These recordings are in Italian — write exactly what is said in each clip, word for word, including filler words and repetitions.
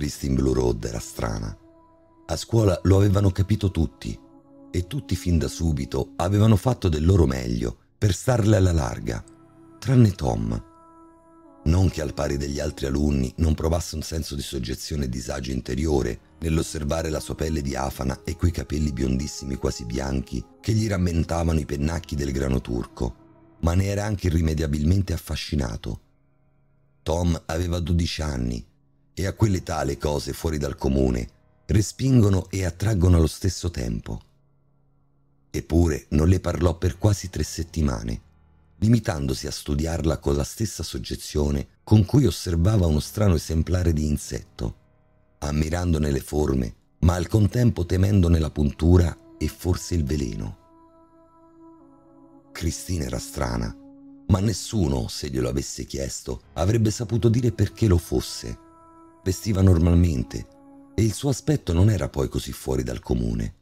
Christine Blueroad era strana. A scuola lo avevano capito tutti, e tutti fin da subito avevano fatto del loro meglio per starle alla larga, tranne Tom. Non che al pari degli altri alunni non provasse un senso di soggezione e disagio interiore nell'osservare la sua pelle diafana e quei capelli biondissimi quasi bianchi che gli rammentavano i pennacchi del grano turco, ma ne era anche irrimediabilmente affascinato. Tom aveva dodici anni e a quell'età le cose fuori dal comune respingono e attraggono allo stesso tempo. Eppure non le parlò per quasi tre settimane, limitandosi a studiarla con la stessa soggezione con cui osservava uno strano esemplare di insetto, ammirandone le forme, ma al contempo temendone la puntura e forse il veleno. Christine era strana, ma nessuno, se glielo avesse chiesto, avrebbe saputo dire perché lo fosse. Vestiva normalmente e il suo aspetto non era poi così fuori dal comune.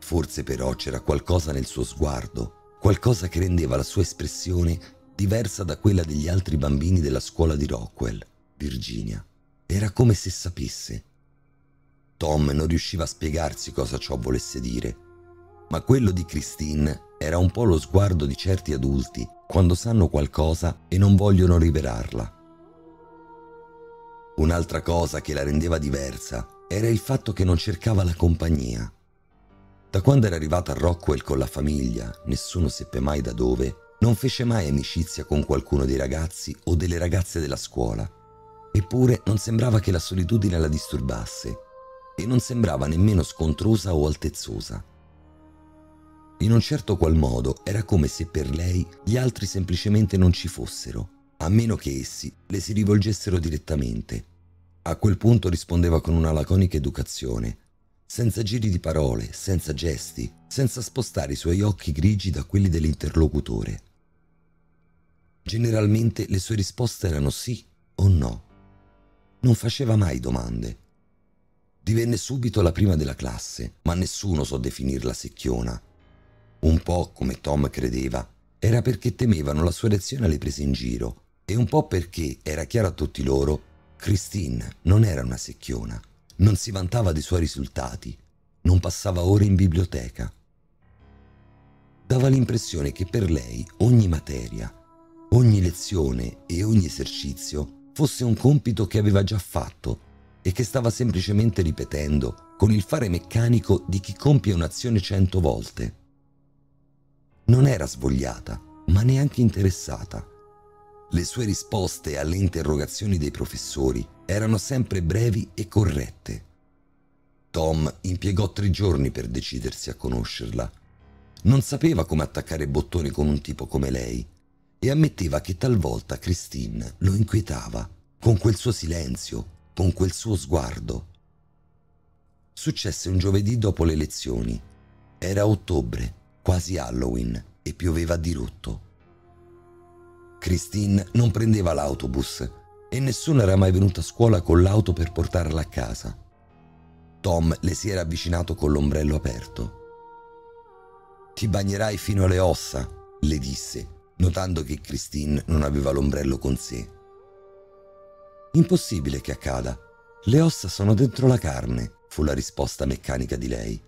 Forse però c'era qualcosa nel suo sguardo, qualcosa che rendeva la sua espressione diversa da quella degli altri bambini della scuola di Rockwell, Virginia. Era come se sapesse. Tom non riusciva a spiegarsi cosa ciò volesse dire, ma quello di Christine era un po' lo sguardo di certi adulti quando sanno qualcosa e non vogliono rivelarla. Un'altra cosa che la rendeva diversa era il fatto che non cercava la compagnia. Da quando era arrivata a Rockwell con la famiglia, nessuno seppe mai da dove, non fece mai amicizia con qualcuno dei ragazzi o delle ragazze della scuola. Eppure non sembrava che la solitudine la disturbasse e non sembrava nemmeno scontrosa o altezzosa. In un certo qual modo era come se per lei gli altri semplicemente non ci fossero, a meno che essi le si rivolgessero direttamente. A quel punto rispondeva con una laconica educazione, senza giri di parole, senza gesti, senza spostare i suoi occhi grigi da quelli dell'interlocutore. Generalmente le sue risposte erano sì o no. Non faceva mai domande. Divenne subito la prima della classe, ma nessuno so definirla secchiona. Un po' come Tom credeva, era perché temevano la sua reazione alle prese in giro e un po' perché era chiaro a tutti loro, Christine non era una secchiona, non si vantava dei suoi risultati, non passava ore in biblioteca. Dava l'impressione che per lei ogni materia, ogni lezione e ogni esercizio fosse un compito che aveva già fatto e che stava semplicemente ripetendo con il fare meccanico di chi compie un'azione cento volte. Non era svogliata, ma neanche interessata. Le sue risposte alle interrogazioni dei professori erano sempre brevi e corrette. Tom impiegò tre giorni per decidersi a conoscerla. Non sapeva come attaccare bottoni con un tipo come lei e ammetteva che talvolta Christine lo inquietava, con quel suo silenzio, con quel suo sguardo. Successe un giovedì dopo le lezioni. Era ottobre. Quasi Halloween e pioveva a dirotto. Christine non prendeva l'autobus e nessuno era mai venuto a scuola con l'auto per portarla a casa. Tom le si era avvicinato con l'ombrello aperto. «Ti bagnerai fino alle ossa», le disse, notando che Christine non aveva l'ombrello con sé. «Impossibile che accada, le ossa sono dentro la carne», fu la risposta meccanica di lei.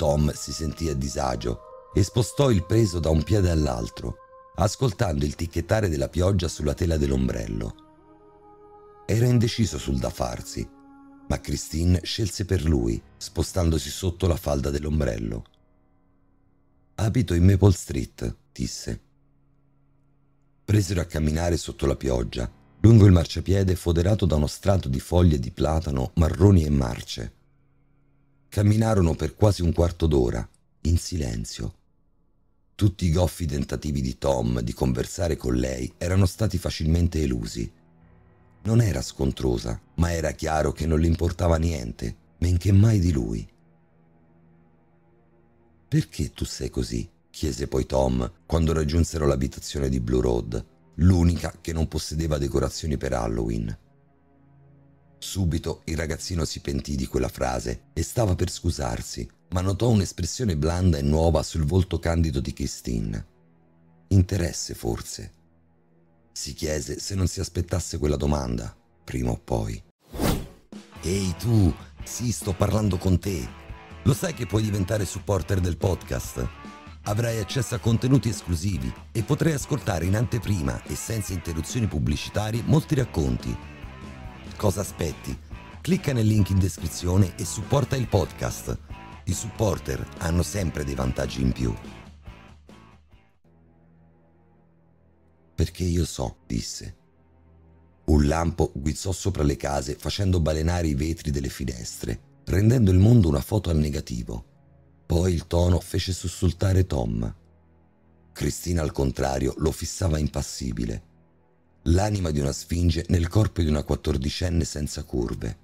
Tom si sentì a disagio e spostò il peso da un piede all'altro, ascoltando il ticchettare della pioggia sulla tela dell'ombrello. Era indeciso sul da farsi, ma Christine scelse per lui, spostandosi sotto la falda dell'ombrello. «Abito in Maple Street», disse. Presero a camminare sotto la pioggia, lungo il marciapiede foderato da uno strato di foglie di platano marroni e marce. Camminarono per quasi un quarto d'ora, in silenzio. Tutti i goffi tentativi di Tom di conversare con lei erano stati facilmente elusi. Non era scontrosa, ma era chiaro che non le importava niente, men che mai di lui. «Perché tu sei così?» chiese poi Tom quando raggiunsero l'abitazione di Blue Road, l'unica che non possedeva decorazioni per Halloween. Subito il ragazzino si pentì di quella frase e stava per scusarsi, ma notò un'espressione blanda e nuova sul volto candido di Christine. Interesse, forse. Si chiese se non si aspettasse quella domanda, prima o poi. Ehi tu, sì, sto parlando con te. Lo sai che puoi diventare supporter del podcast? Avrai accesso a contenuti esclusivi e potrai ascoltare in anteprima e senza interruzioni pubblicitarie molti racconti. Cosa aspetti? Clicca nel link in descrizione e supporta il podcast. I supporter hanno sempre dei vantaggi in più. Perché io so, disse. Un lampo guizzò sopra le case facendo balenare i vetri delle finestre, rendendo il mondo una foto al negativo. Poi il tono fece sussultare Tom. Christine, al contrario, lo fissava impassibile. L'anima di una sfinge nel corpo di una quattordicenne senza curve.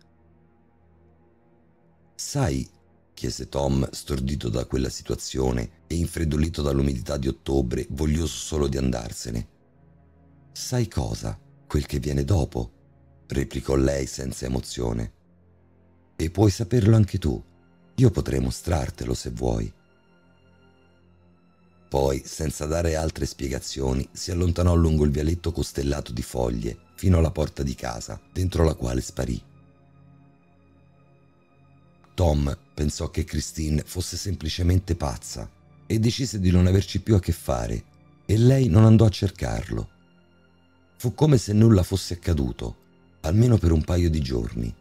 «Sai», chiese Tom, stordito da quella situazione e infreddolito dall'umidità di ottobre, voglioso solo di andarsene. «Sai cosa? Quel che viene dopo», replicò lei senza emozione. «E puoi saperlo anche tu. Io potrei mostrartelo se vuoi». Poi, senza dare altre spiegazioni, si allontanò lungo il vialetto costellato di foglie fino alla porta di casa, dentro la quale sparì. Tom pensò che Christine fosse semplicemente pazza e decise di non averci più a che fare, e lei non andò a cercarlo. Fu come se nulla fosse accaduto, almeno per un paio di giorni.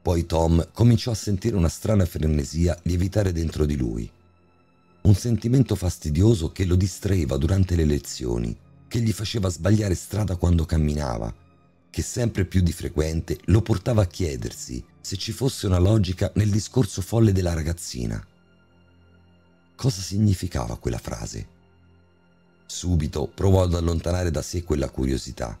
Poi Tom cominciò a sentire una strana frenesia lievitare dentro di lui. Un sentimento fastidioso che lo distraeva durante le lezioni, che gli faceva sbagliare strada quando camminava, che sempre più di frequente lo portava a chiedersi se ci fosse una logica nel discorso folle della ragazzina. Cosa significava quella frase? Subito provò ad allontanare da sé quella curiosità.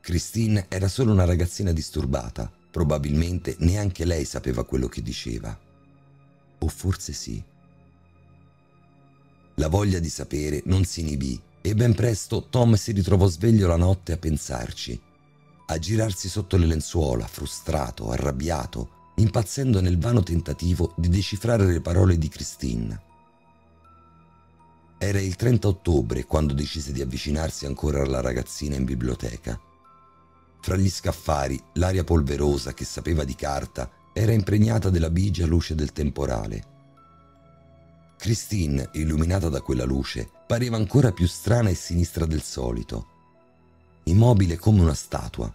Christine era solo una ragazzina disturbata. Probabilmente neanche lei sapeva quello che diceva. O forse sì. La voglia di sapere non si inibì e ben presto Tom si ritrovò sveglio la notte a pensarci, a girarsi sotto le lenzuola, frustrato, arrabbiato, impazzendo nel vano tentativo di decifrare le parole di Christine. Era il trenta ottobre quando decise di avvicinarsi ancora alla ragazzina in biblioteca. Fra gli scaffali, l'aria polverosa che sapeva di carta era impregnata della bigia luce del temporale. Christine, illuminata da quella luce, pareva ancora più strana e sinistra del solito, immobile come una statua,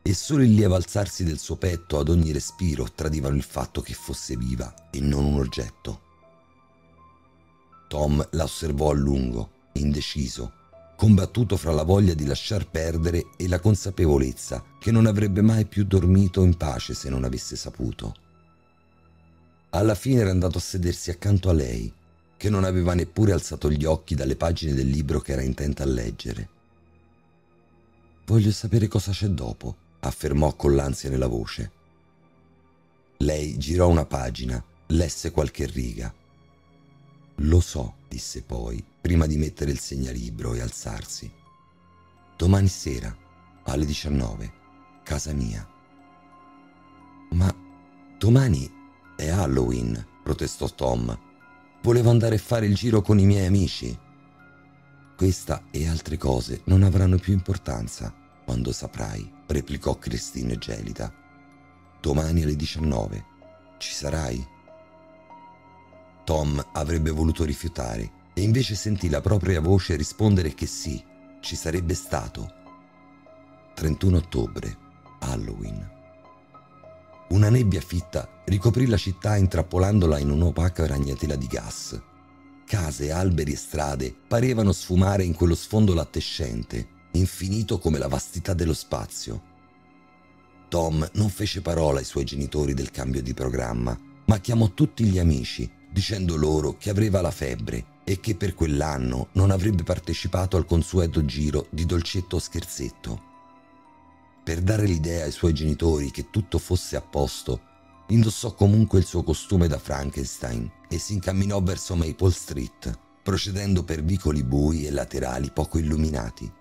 e solo il lieve alzarsi del suo petto ad ogni respiro tradivano il fatto che fosse viva e non un oggetto. Tom la osservò a lungo, indeciso, combattuto fra la voglia di lasciar perdere e la consapevolezza che non avrebbe mai più dormito in pace se non avesse saputo. Alla fine era andato a sedersi accanto a lei, che non aveva neppure alzato gli occhi dalle pagine del libro che era intenta a leggere. «Voglio sapere cosa c'è dopo», affermò con l'ansia nella voce. Lei girò una pagina, lesse qualche riga. «Lo so», disse poi, prima di mettere il segnalibro e alzarsi. «Domani sera, alle diciannove, casa mia». «Ma domani è Halloween», protestò Tom. «Volevo andare a fare il giro con i miei amici». «Questa e altre cose non avranno più importanza quando saprai», replicò Christine gelida. «Domani alle diciannove, ci sarai?» Tom avrebbe voluto rifiutare e invece sentì la propria voce rispondere che sì, ci sarebbe stato. trentuno ottobre, Halloween. Una nebbia fitta ricoprì la città intrappolandola in un'opaca ragnatela di gas. Case, alberi e strade parevano sfumare in quello sfondo lattescente, infinito come la vastità dello spazio. Tom non fece parola ai suoi genitori del cambio di programma, ma chiamò tutti gli amici, dicendo loro che aveva la febbre e che per quell'anno non avrebbe partecipato al consueto giro di dolcetto o scherzetto. Per dare l'idea ai suoi genitori che tutto fosse a posto, indossò comunque il suo costume da Frankenstein e si incamminò verso Maple Street, procedendo per vicoli bui e laterali poco illuminati.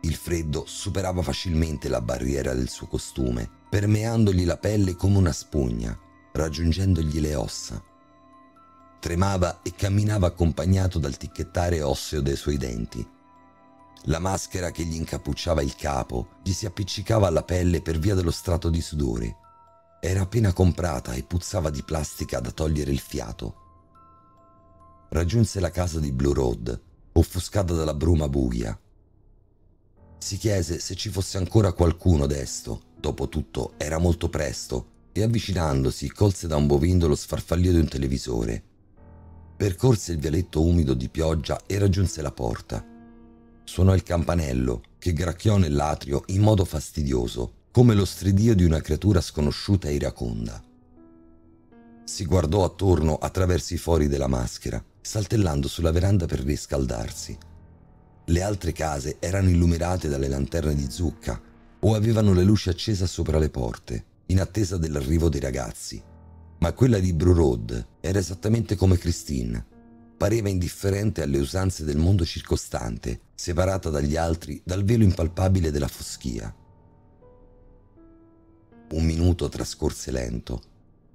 Il freddo superava facilmente la barriera del suo costume, permeandogli la pelle come una spugna, raggiungendogli le ossa. Tremava e camminava accompagnato dal ticchettare osseo dei suoi denti. La maschera che gli incappucciava il capo gli si appiccicava alla pelle per via dello strato di sudore, Era appena comprata e puzzava di plastica da togliere il fiato. Raggiunse la casa di Brew Road, offuscata dalla bruma buia. Si chiese se ci fosse ancora qualcuno desto, dopotutto era molto presto, e avvicinandosi colse da un bovino lo sfarfallio di un televisore. Percorse il vialetto umido di pioggia e raggiunse la porta. Suonò il campanello, che gracchiò nell'atrio in modo fastidioso, come lo stridio di una creatura sconosciuta e iraconda. Si guardò attorno attraverso i fori della maschera, saltellando sulla veranda per riscaldarsi. Le altre case erano illuminate dalle lanterne di zucca o avevano le luci accese sopra le porte, in attesa dell'arrivo dei ragazzi. Ma quella di Brew Road era esattamente come Christine. Pareva indifferente alle usanze del mondo circostante, separata dagli altri dal velo impalpabile della foschia. Un minuto trascorse lento.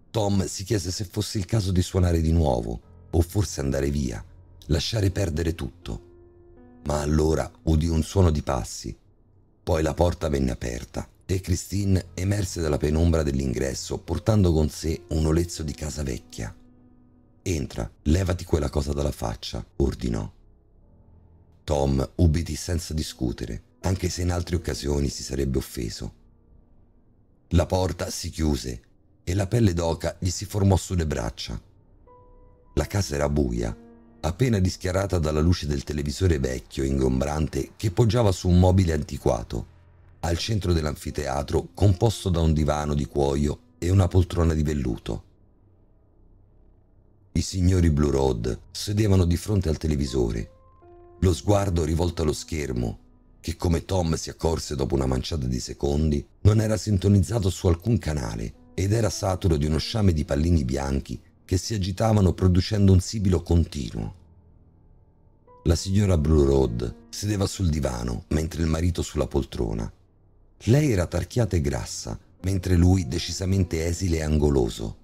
Tom si chiese se fosse il caso di suonare di nuovo, o forse andare via, lasciare perdere tutto. Ma allora udì un suono di passi. Poi la porta venne aperta e Christine emerse dalla penombra dell'ingresso portando con sé un olezzo di casa vecchia. «Entra, levati quella cosa dalla faccia», ordinò. Tom ubbidì senza discutere, anche se in altre occasioni si sarebbe offeso. La porta si chiuse e la pelle d'oca gli si formò sulle braccia. La casa era buia, appena rischiarata dalla luce del televisore vecchio e ingombrante che poggiava su un mobile antiquato, al centro dell'anfiteatro composto da un divano di cuoio e una poltrona di velluto. I signori Brew Road sedevano di fronte al televisore, lo sguardo rivolto allo schermo, che come Tom si accorse dopo una manciata di secondi, non era sintonizzato su alcun canale ed era saturo di uno sciame di pallini bianchi che si agitavano producendo un sibilo continuo. La signora Brew Road sedeva sul divano mentre il marito sulla poltrona. Lei era tarchiata e grassa, mentre lui decisamente esile e angoloso.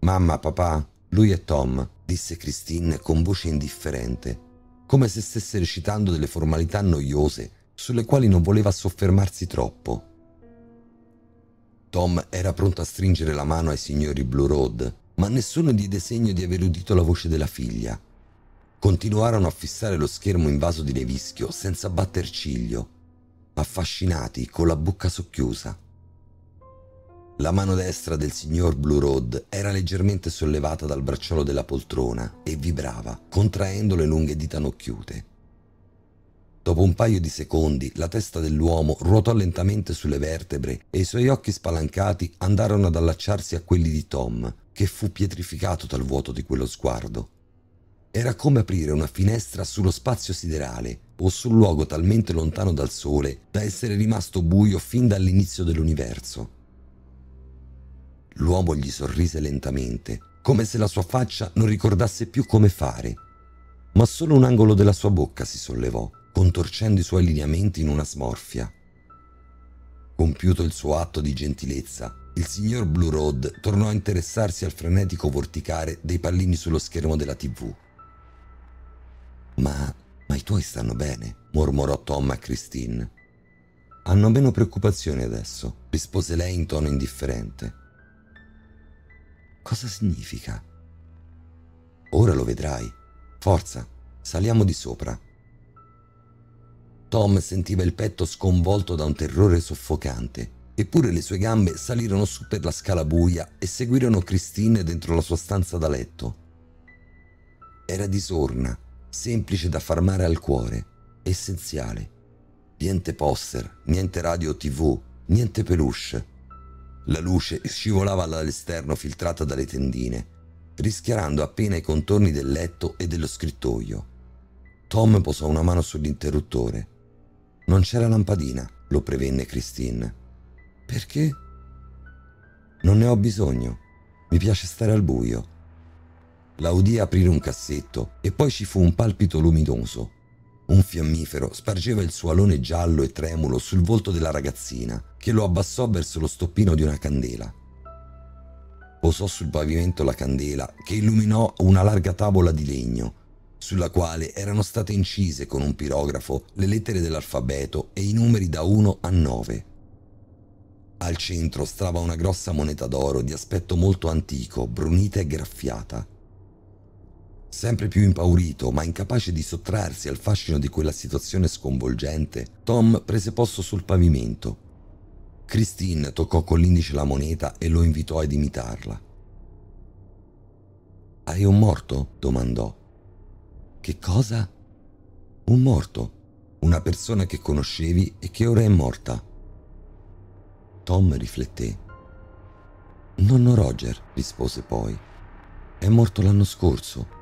«Mamma, papà, lui è Tom», disse Christine con voce indifferente, come se stesse recitando delle formalità noiose sulle quali non voleva soffermarsi troppo. Tom era pronto a stringere la mano ai signori Brew Road, ma nessuno diede segno di aver udito la voce della figlia. Continuarono a fissare lo schermo invaso di nevischio senza batter ciglio, affascinati con la bocca socchiusa. La mano destra del signor Brew Road era leggermente sollevata dal bracciolo della poltrona e vibrava, contraendo le lunghe dita nocchiute. Dopo un paio di secondi la testa dell'uomo ruotò lentamente sulle vertebre e i suoi occhi spalancati andarono ad allacciarsi a quelli di Tom, che fu pietrificato dal vuoto di quello sguardo. Era come aprire una finestra sullo spazio siderale o su un luogo talmente lontano dal sole da essere rimasto buio fin dall'inizio dell'universo. L'uomo gli sorrise lentamente, come se la sua faccia non ricordasse più come fare, ma solo un angolo della sua bocca si sollevò, contorcendo i suoi lineamenti in una smorfia. Compiuto il suo atto di gentilezza, il signor Brew Road tornò a interessarsi al frenetico vorticare dei pallini sullo schermo della tivù. «Ma, ma i tuoi stanno bene», mormorò Tom a Christine. «Hanno meno preoccupazioni adesso», rispose lei in tono indifferente. «Cosa significa?» «Ora lo vedrai. Forza, saliamo di sopra». Tom sentiva il petto sconvolto da un terrore soffocante, eppure le sue gambe salirono su per la scala buia e seguirono Christine dentro la sua stanza da letto. Era disorna, semplice da far male al cuore, essenziale. Niente poster, niente radio o tivù, niente peluche. La luce scivolava dall'esterno filtrata dalle tendine, rischiarando appena i contorni del letto e dello scrittoio. Tom posò una mano sull'interruttore. «Non c'è la lampadina», lo prevenne Christine. «Perché?» «Non ne ho bisogno. Mi piace stare al buio». La udì aprire un cassetto e poi ci fu un palpito luminoso. Un fiammifero spargeva il suo alone giallo e tremulo sul volto della ragazzina, che lo abbassò verso lo stoppino di una candela. Posò sul pavimento la candela, che illuminò una larga tavola di legno, sulla quale erano state incise con un pirografo le lettere dell'alfabeto e i numeri da uno a nove. Al centro stava una grossa moneta d'oro di aspetto molto antico, brunita e graffiata. Sempre più impaurito, ma incapace di sottrarsi al fascino di quella situazione sconvolgente, Tom prese posto sul pavimento. Christine toccò con l'indice la moneta e lo invitò ad imitarla. «Hai un morto?» domandò. «Che cosa?» «Un morto, una persona che conoscevi e che ora è morta». Tom rifletté. «Nonno Roger», rispose poi. «È morto l'anno scorso.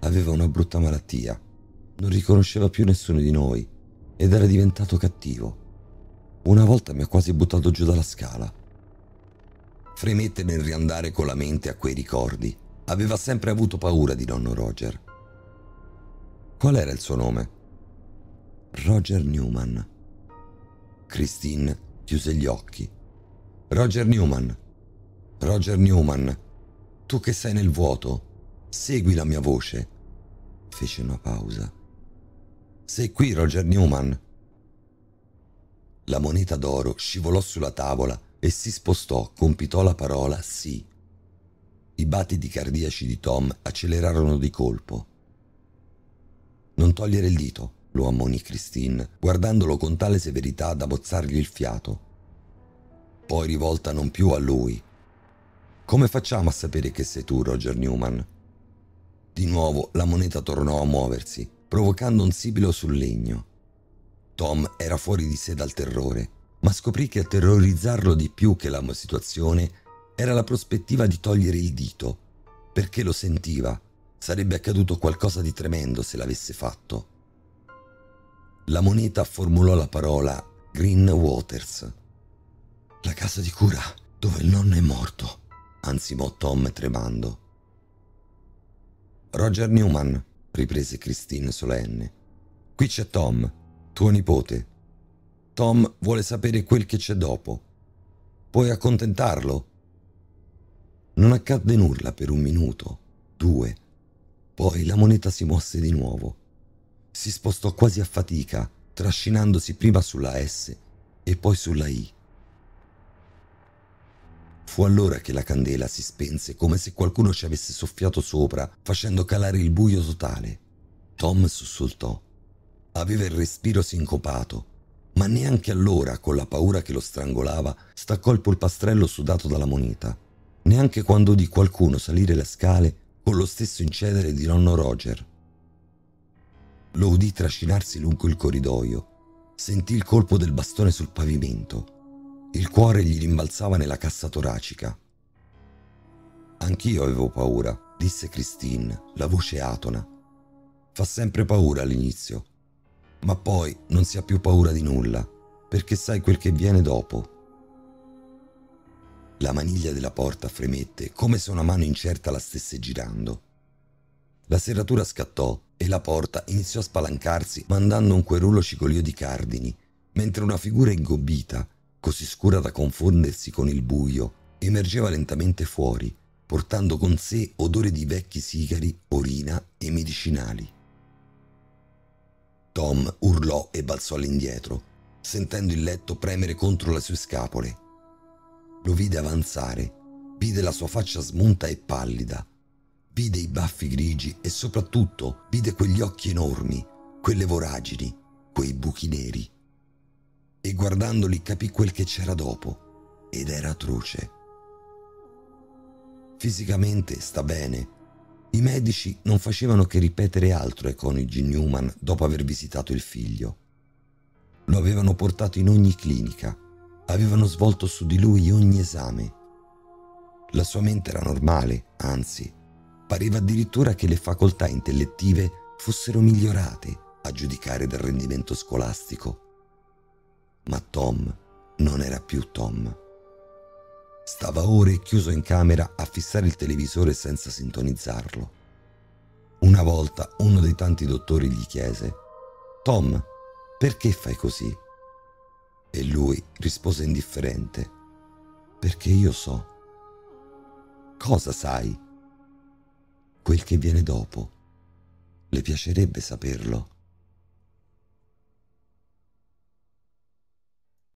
Aveva una brutta malattia. Non riconosceva più nessuno di noi ed era diventato cattivo. Una volta mi ha quasi buttato giù dalla scala». Fremette nel riandare con la mente a quei ricordi. Aveva sempre avuto paura di nonno Roger. Qual era il suo nome? Roger Newman. Christine chiuse gli occhi. Roger Newman. Roger Newman. Tu che sei nel vuoto, segui la mia voce. Fece una pausa. Sei qui, Roger Newman. La moneta d'oro scivolò sulla tavola e si spostò, compitò la parola sì. I battiti cardiaci di Tom accelerarono di colpo. Non togliere il dito, lo ammonì Christine, guardandolo con tale severità da mozzargli il fiato. Poi rivolta non più a lui. Come facciamo a sapere che sei tu, Roger Newman? Di nuovo la moneta tornò a muoversi, provocando un sibilo sul legno. Tom era fuori di sé dal terrore, ma scoprì che a terrorizzarlo di più che la situazione era la prospettiva di togliere il dito, perché lo sentiva. Sarebbe accaduto qualcosa di tremendo se l'avesse fatto. La moneta formulò la parola Green Waters. La casa di cura dove il nonno è morto, ansimò Tom tremando. Roger Newman, riprese Christine solenne. Qui c'è Tom, tuo nipote. Tom vuole sapere quel che c'è dopo. Puoi accontentarlo? Non accadde nulla per un minuto, due. Poi la moneta si mosse di nuovo. Si spostò quasi a fatica, trascinandosi prima sulla S e poi sulla I. Fu allora che la candela si spense, come se qualcuno ci avesse soffiato sopra, facendo calare il buio totale. Tom sussultò. Aveva il respiro sincopato, ma neanche allora, con la paura che lo strangolava, staccò il polpastrello sudato dalla moneta. Neanche quando udì qualcuno salire le scale con lo stesso incedere di nonno Roger. Lo udì trascinarsi lungo il corridoio, sentì il colpo del bastone sul pavimento, il cuore gli rimbalzava nella cassa toracica. «Anch'io avevo paura», disse Christine, la voce atona. «Fa sempre paura all'inizio, ma poi non si ha più paura di nulla, perché sai quel che viene dopo». La maniglia della porta fremette, come se una mano incerta la stesse girando. La serratura scattò e la porta iniziò a spalancarsi, mandando un querullo cicolio di cardini, mentre una figura ingobbita, così scura da confondersi con il buio, emergeva lentamente fuori, portando con sé odore di vecchi sigari, orina e medicinali. Tom urlò e balzò all'indietro, sentendo il letto premere contro le sue scapole. Lo vide avanzare, vide la sua faccia smunta e pallida, vide i baffi grigi e soprattutto vide quegli occhi enormi, quelle voragini, quei buchi neri. E guardandoli capì quel che c'era dopo, ed era atroce. Fisicamente sta bene. I medici non facevano che ripetere altro ai coniugi Newman dopo aver visitato il figlio. Lo avevano portato in ogni clinica. Avevano svolto su di lui ogni esame. La sua mente era normale, anzi, pareva addirittura che le facoltà intellettive fossero migliorate a giudicare dal rendimento scolastico. Ma Tom non era più Tom. Stava ore chiuso in camera a fissare il televisore senza sintonizzarlo. Una volta uno dei tanti dottori gli chiese: «Tom, perché fai così?» E lui rispose indifferente: «Perché io so». «Cosa sai?» «Quel che viene dopo. Le piacerebbe saperlo».